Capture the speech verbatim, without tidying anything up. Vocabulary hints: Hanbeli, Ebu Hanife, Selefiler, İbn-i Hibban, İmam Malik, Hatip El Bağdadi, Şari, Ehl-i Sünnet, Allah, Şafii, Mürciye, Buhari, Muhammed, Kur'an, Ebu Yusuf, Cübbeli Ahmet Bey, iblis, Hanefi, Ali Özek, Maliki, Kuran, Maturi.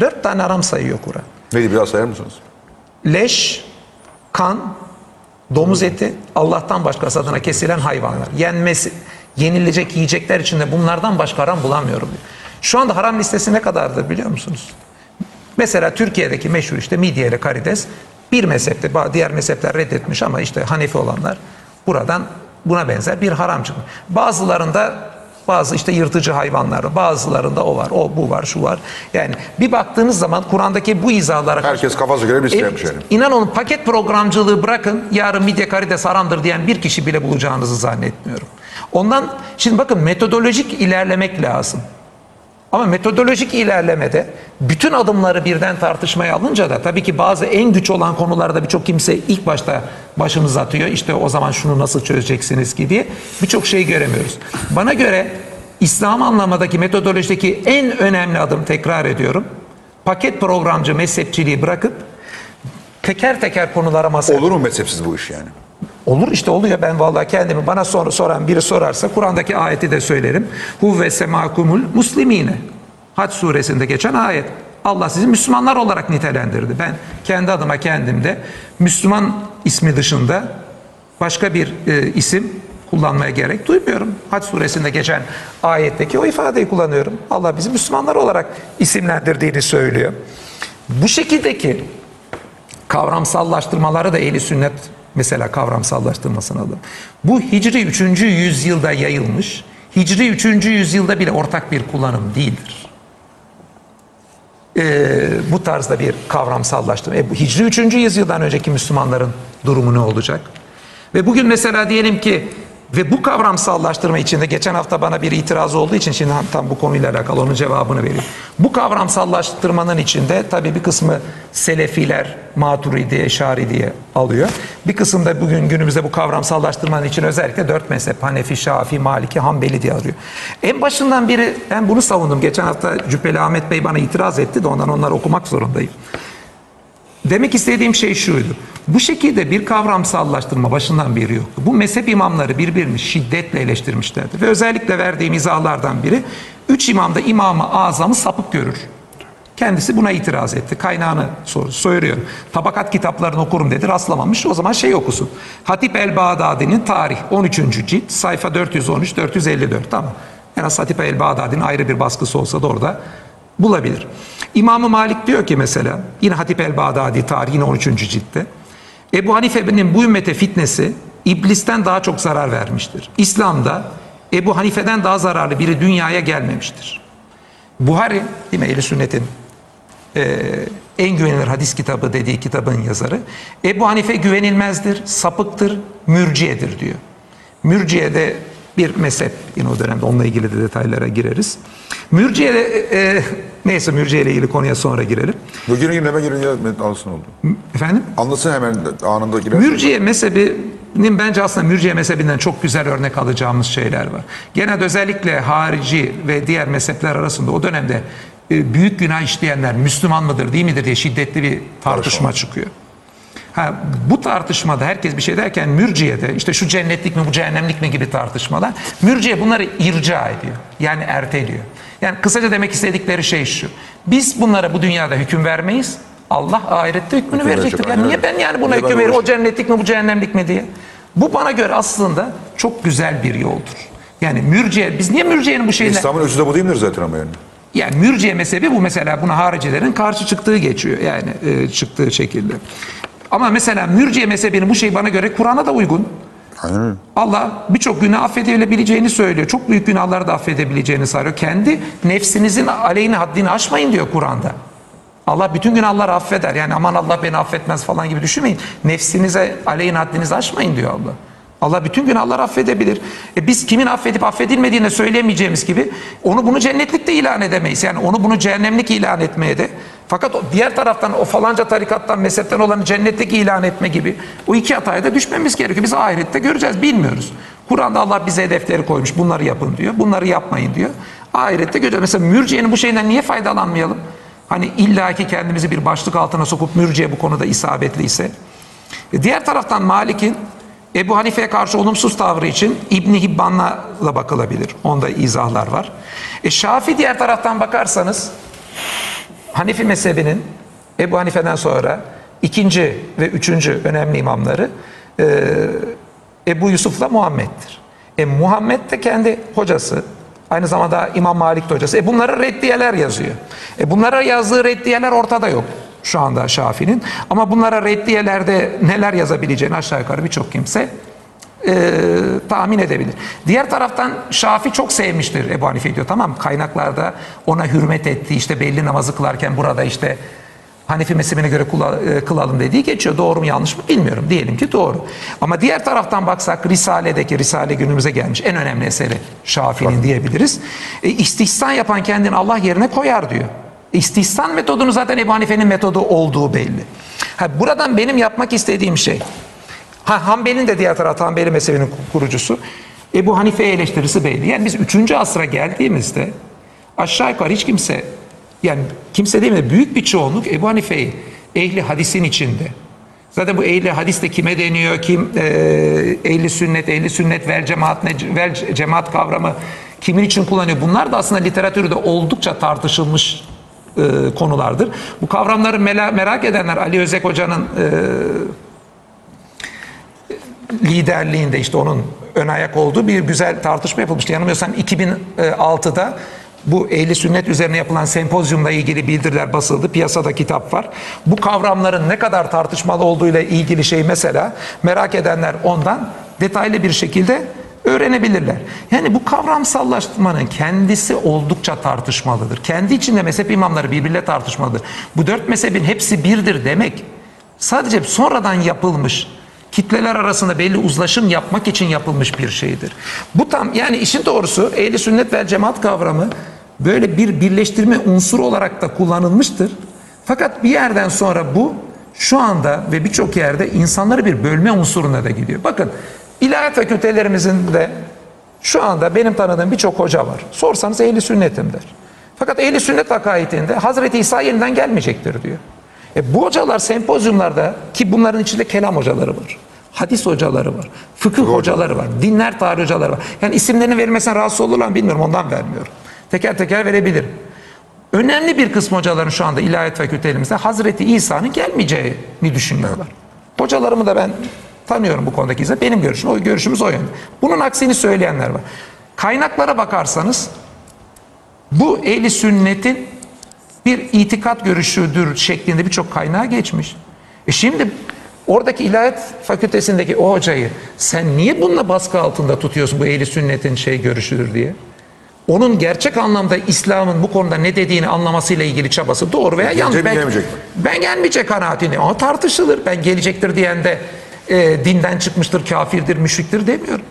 Dört tane haram sayıyor Kur'an. Neydi, biraz sayar mısınız? Leş, kan, domuz eti, Allah'tan başkası adına kesilen hayvanlar. Yenmesi, yenilecek yiyecekler içinde bunlardan başka haram bulamıyorum diyor. Şu anda haram listesi ne kadardır biliyor musunuz? Mesela Türkiye'deki meşhur işte midye ile karides bir mezhepte, diğer mezhepler reddetmiş ama işte Hanefi olanlar buradan buna benzer bir haram çıkmış. Bazılarında bazı işte yırtıcı hayvanlar, bazılarında o var, o bu var, şu var. Yani bir baktığınız zaman Kur'an'daki bu izahlara... Herkes kafası göre bir şey yapmış. İnan olun, paket programcılığı bırakın, yarın midye karides haramdır diyen bir kişi bile bulacağınızı zannetmiyorum. Ondan şimdi bakın, metodolojik ilerlemek lazım. Ama metodolojik ilerlemede bütün adımları birden tartışmaya alınca da tabii ki bazı en güç olan konularda birçok kimse ilk başta başımız atıyor. İşte o zaman şunu nasıl çözeceksiniz ki diye birçok şey göremiyoruz. Bana göre İslam anlamadaki metodolojideki en önemli adım, tekrar ediyorum, paket programcı mezhepçiliği bırakıp teker teker konulara masaya koyuyor. Olur mu mezhepsiz bu iş yani? Olur işte, oluyor. Ben vallahi kendimi, bana sor, soran biri sorarsa Kur'an'daki ayeti de söylerim. Huvve semâkumul muslimine. Hac suresinde geçen ayet. Allah sizi Müslümanlar olarak nitelendirdi. Ben kendi adıma kendimde Müslüman ismi dışında başka bir e, isim kullanmaya gerek duymuyorum. Hac suresinde geçen ayetteki o ifadeyi kullanıyorum. Allah bizi Müslümanlar olarak isimlendirdiğini söylüyor. Bu şekildeki kavramsallaştırmaları da Ehl-i Sünnet mesela kavramsallaştırmasına da. Bu Hicri üçüncü yüzyılda yayılmış, Hicri üçüncü yüzyılda bile ortak bir kullanım değildir. Ee, bu tarzda bir kavramsallaştırma. E, bu Hicri üçüncü yüzyıldan önceki Müslümanların durumu ne olacak? Ve bugün mesela diyelim ki, ve bu kavramsallaştırma içinde geçen hafta bana bir itiraz olduğu için şimdi tam bu konuyla alakalı onun cevabını vereyim. Bu kavramsallaştırmanın içinde tabii bir kısmı Selefiler Maturi diye, Şari diye alıyor. Bir kısım da bugün günümüzde bu kavramsallaştırmanın için özellikle dört mezhep, Hanefi, Şafii, Maliki, Hanbeli diye arıyor. En başından biri ben bunu savundum. Geçen hafta Cübbeli Ahmet Bey bana itiraz etti de ondan onları okumak zorundayım. Demek istediğim şey şuydu. Bu şekilde bir kavramsallaştırma başından beri yoktu. Bu mezhep imamları birbirini şiddetle eleştirmişlerdi. Ve özellikle verdiğim izahlardan biri, üç imam da İmam-ı Azam'ı sapık görür. Kendisi buna itiraz etti. Kaynağını sor, söylüyorum. Tabakat kitaplarını okurum dedi, rastlamamış. O zaman şey okusun. Hatip El Bağdadi'nin tarih on üçüncü cilt, sayfa dört yüz on üç dört yüz elli dört. Tamam. En az Hatip El Bağdadi'nin ayrı bir baskısı olsa da orada bulabilir. İmam-ı Malik diyor ki mesela, yine Hatip El Bağdadi tarih, yine on üçüncü ciltte, Ebu Hanife'nin bu ümmete fitnesi iblisten daha çok zarar vermiştir. İslam'da Ebu Hanife'den daha zararlı biri dünyaya gelmemiştir. Buhari, değil mi, Ehl-i Sünnet'in e, en güvenilir hadis kitabı dediği kitabın yazarı, Ebu Hanife güvenilmezdir, sapıktır, mürciyedir diyor. Mürciye'de bir mezhep, yine o dönemde onunla ilgili de detaylara gireriz. Mürciye e, neyse Mürciye ile ilgili konuya sonra girelim. Bugün gündeme girince alsın oldu. Efendim? Anlasın hemen anında girer. Mürciye mezhebinin bence aslında Mürciye mezhebinden çok güzel örnek alacağımız şeyler var. Genelde özellikle harici ve diğer mezhepler arasında o dönemde e, büyük günah işleyenler Müslüman mıdır değil midir diye şiddetli bir tartışma çıkıyor. Ha, bu tartışmada herkes bir şey derken Mürciye'de işte şu cennetlik mi bu cehennemlik mi gibi tartışmalar, Mürciye bunları irca ediyor. Yani erteliyor. Yani kısaca demek istedikleri şey şu. Biz bunlara bu dünyada hüküm vermeyiz. Allah ahirette hükmünü hüküm verecektir. Yani aynen. Niye ben yani buna hüküm veririm? O cennetlik mi bu cehennemlik mi diye. Bu bana göre aslında çok güzel bir yoldur. Yani Mürciye, biz niye Mürciye'nin bu şeyine... İslam'ın özü de bu değil midir zaten ama yani? Yani Mürciye mezhebi bu mesela, buna haricilerin karşı çıktığı geçiyor. Yani e, çıktığı şekilde. Ama mesela Mürciye mezhebinin bu şey bana göre Kur'an'a da uygun. Aynen. Allah birçok günah affedebileceğini söylüyor. Çok büyük günahları da affedebileceğini söylüyor. Kendi nefsinizin aleyhine haddini aşmayın diyor Kur'an'da. Allah bütün günahları affeder. Yani aman Allah beni affetmez falan gibi düşünmeyin. Nefsinize aleyhine haddinizi aşmayın diyor Allah. Allah bütün günahları affedebilir. E biz kimin affedip affedilmediğini söyleyemeyeceğimiz gibi onu bunu cennetlik de ilan edemeyiz. Yani onu bunu cehennemlik ilan etmeye de. Fakat diğer taraftan o falanca tarikattan, mezhepten olanı cennetlik ilan etme gibi o iki hataya da düşmemiz gerekiyor. Biz ahirette göreceğiz, bilmiyoruz. Kur'an'da Allah bize hedefleri koymuş, bunları yapın diyor, bunları yapmayın diyor. Ahirette göreceğiz. Mesela Mürciye'nin bu şeyinden niye faydalanmayalım? Hani illaki kendimizi bir başlık altına sokup Mürciye bu konuda isabetliyse. E diğer taraftan Malik'in Ebu Hanife'ye karşı olumsuz tavrı için İbn-i Hibban'la da bakılabilir. Onda izahlar var. E Şafii diğer taraftan bakarsanız Hanefi mezhebinin Ebu Hanife'den sonra ikinci ve üçüncü önemli imamları e, Ebu Yusuf'la Muhammed'dir. E, Muhammed de kendi hocası, aynı zamanda İmam Malik de hocası. E, bunlara reddiyeler yazıyor. E, bunlara yazdığı reddiyeler ortada yok şu anda Şafii'nin. Ama bunlara reddiyelerde neler yazabileceğini aşağı yukarı birçok kimse e, tahmin edebilir. Diğer taraftan Şafii çok sevmiştir Ebu Hanife'yi, diyor. Tamam, kaynaklarda ona hürmet etti. İşte belli namazı kılarken burada işte Hanefi mezhebine göre kılalım dediği geçiyor. Doğru mu yanlış mı bilmiyorum. Diyelim ki doğru. Ama diğer taraftan baksak Risale'deki, Risale günümüze gelmiş en önemli eseri Şafii'nin diyebiliriz. E, istihsan yapan kendini Allah yerine koyar, diyor. İstihsan metodunu zaten Ebu Hanife'nin metodu olduğu belli. Ha, buradan benim yapmak istediğim şey, ha, Hanbeli'nin de diğer tarafta, Hanbeli mezhebinin kurucusu, Ebu Hanife eleştirisi belli. Yani biz üçüncü asra geldiğimizde aşağı yukarı hiç kimse, yani kimse değil mi, büyük bir çoğunluk Ebu Hanife'yi ehli hadisin içinde. Zaten bu ehli hadis de kime deniyor, kim e, ehli sünnet, ehli sünnet vel cemaat, vel cemaat kavramı kimin için kullanıyor? Bunlar da aslında literatürde oldukça tartışılmış e, konulardır. Bu kavramları mela, merak edenler Ali Özek hocanın e, liderliğinde, işte onun ön ayak olduğu bir güzel tartışma yapılmıştı. Yanılmıyorsam iki bin altıda bu Ehl-i Sünnet üzerine yapılan sempozyumla ilgili bildiriler basıldı. Piyasada kitap var. Bu kavramların ne kadar tartışmalı olduğuyla ilgili şey mesela merak edenler ondan detaylı bir şekilde öğrenebilirler. Yani bu kavramsallaştırmanın kendisi oldukça tartışmalıdır. Kendi içinde mezhep imamları birbiriyle tartışmalıdır. Bu dört mezhebin hepsi birdir demek sadece sonradan yapılmış, kitleler arasında belli uzlaşım yapmak için yapılmış bir şeydir. Bu tam, yani işin doğrusu Ehl-i Sünnet vel Cemaat kavramı böyle bir birleştirme unsuru olarak da kullanılmıştır. Fakat bir yerden sonra bu şu anda ve birçok yerde insanları bir bölme unsuruna da gidiyor. Bakın, ilahiyat fakültelerimizin de şu anda benim tanıdığım birçok hoca var. Sorsanız Ehl-i Sünnet'im der. Fakat Ehl-i Sünnet akaidinde Hazreti İsa yeniden gelmeyecektir, diyor. E bu hocalar sempozyumlarda, ki bunların içinde kelam hocaları var, hadis hocaları var, fıkıh hocaları var, dinler tarihi hocaları var. Yani isimlerini vermesine rahatsız olurlar mı bilmiyorum, ondan vermiyorum. Teker teker verebilirim. Önemli bir kısmı hocaların şu anda ilahiyat fakültelerimizde Hazreti İsa'nın gelmeyeceğini düşünüyorlar. Hocalarımı da ben tanıyorum bu konudaki izle. Benim görüşüm, o görüşümüz o yönde. Bunun aksini söyleyenler var. Kaynaklara bakarsanız bu Ehl-i Sünnet'in bir itikat görüşüdür şeklinde birçok kaynağa geçmiş. E şimdi oradaki ilahiyat fakültesindeki o hocayı sen niye bununla baskı altında tutuyorsun, bu Ehl-i Sünnet'in şey görüşüdür diye? Onun gerçek anlamda İslam'ın bu konuda ne dediğini anlamasıyla ilgili çabası doğru veya yanlış. Ben, ben gelmeyecek kanaatini, ama tartışılır. Ben gelecektir diyen de e, dinden çıkmıştır, kafirdir, müşriktir demiyorum.